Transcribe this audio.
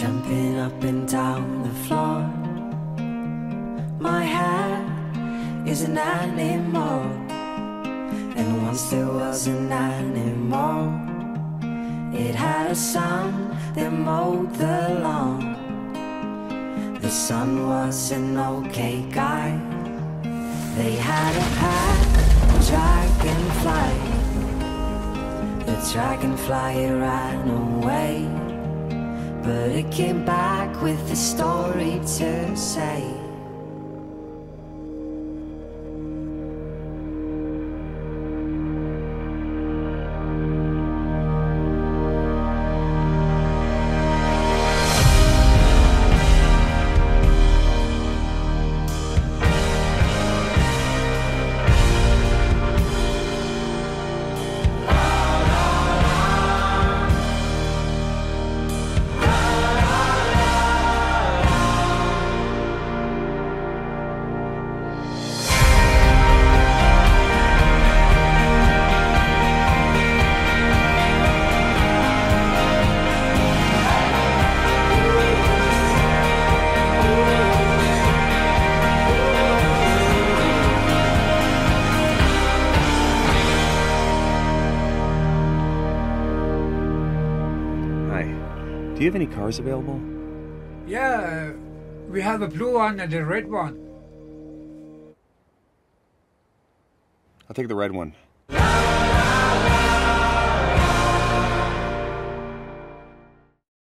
jumping up and down the floor. My hat is an animal, and once there was an animal. It had a son that mowed the lawn. The son was an okay guy. They had a pack of dragonflies. The dragonfly ran away, but it came back with a story to say. Do you have any cars available? Yeah, we have a blue one and a red one. I'll take the red one.